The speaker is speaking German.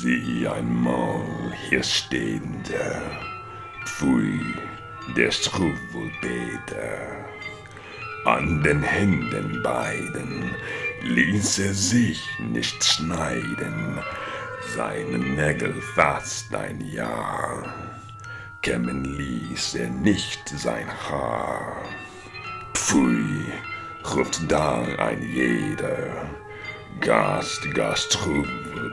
Sieh einmal, hier stehend, pfui, der Struwwelpeter. An den Händen beiden ließ er sich nicht schneiden, seine Nägel fast ein Jahr, kämmen ließ er nicht sein Haar. Pfui, ruft da ein jeder, Gast, Struwwelpeter.